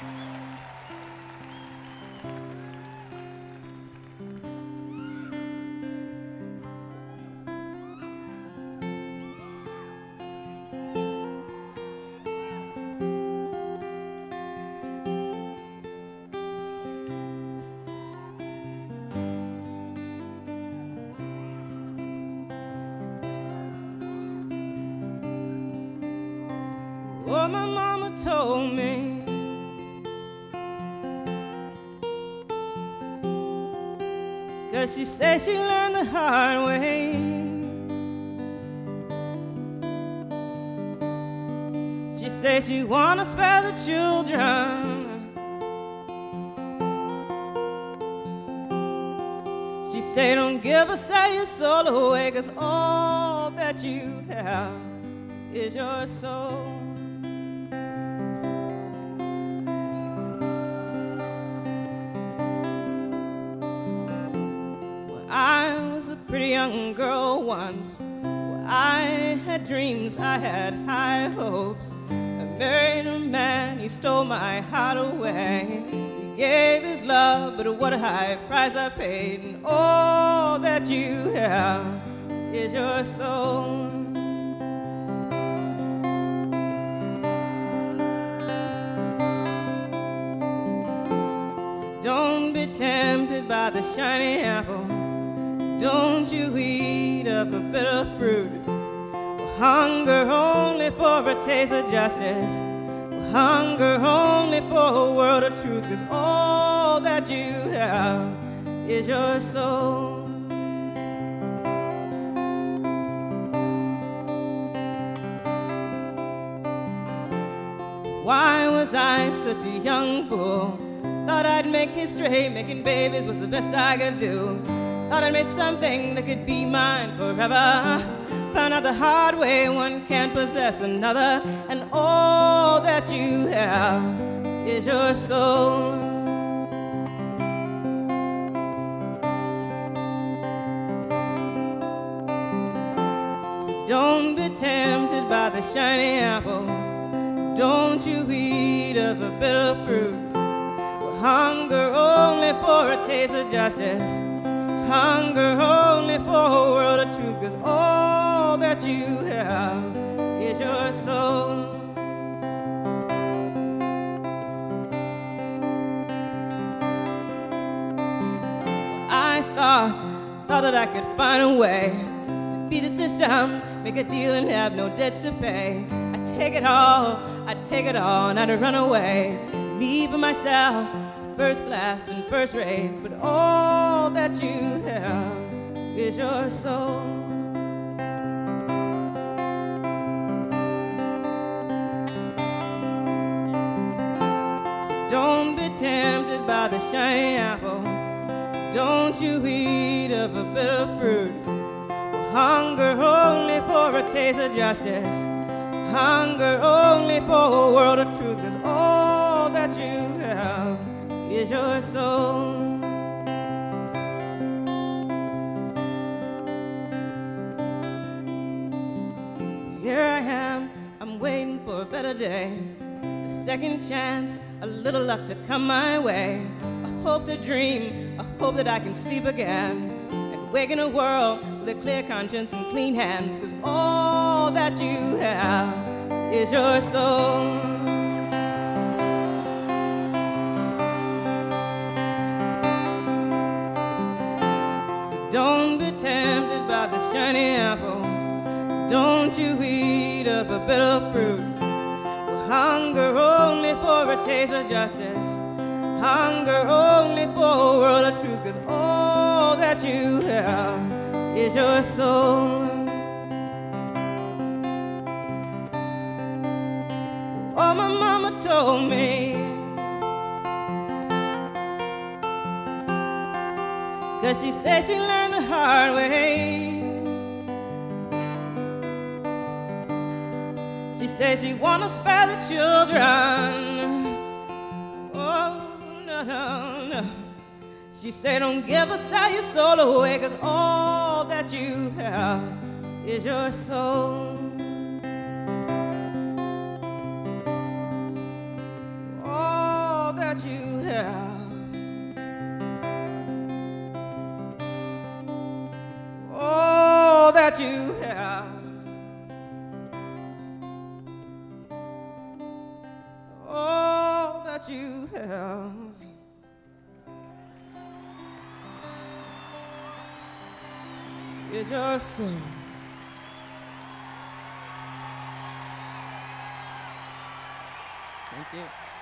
Oh, my mama told me cause she said she learned the hard way. She said she wanna spare the children. She said don't give a say your soul away, cause all that you have is your soul. Pretty young girl once, well, I had dreams, I had high hopes. I married a man, he stole my heart away. He gave his love, but what a high price I paid. And all that you have is your soul. So don't be tempted by the shiny apple. Don't you eat up a bitter fruit. Hunger only for a taste of justice. Hunger only for a world of truth. Cause all that you have is your soul. Why was I such a young fool? Thought I'd make history, making babies was the best I could do. Thought I made something that could be mine forever. Found out the hard way one can't possess another. And all that you have is your soul. So don't be tempted by the shiny apple. Don't you eat of a bitter fruit. We'll hunger only for a taste of justice. Hunger only for a world of truth, cause all that you have is your soul. I thought that I could find a way to beat the system, make a deal and have no debts to pay. I'd take it all, and I'd run away. Me for myself, first class and first rate, but all that you have is your soul. So don't be tempted by the shiny apple. Don't you eat of a bitter fruit. Hunger only for a taste of justice. Hunger only for a world of truth. Is all that you have is your soul. Here I am, I'm waiting for a better day, a second chance, a little luck to come my way. I hope to dream, I hope that I can sleep again, and wake in a world with a clear conscience and clean hands, cause all that you have is your soul. Don't be tempted by the shiny apple. Don't you eat of a bitter fruit. We'll hunger only for a taste of justice. Hunger only for a world of truth. Cause all that you have is your soul. Oh, my mama told me, cause she said she learned the hard way. She said she wanna spare the children. Oh, no, no, no. She said don't give a sigh your soul away, cause all that you have is your soul. All that you have. Oh, that you have. Oh, that you have. It's your sin. Thank you.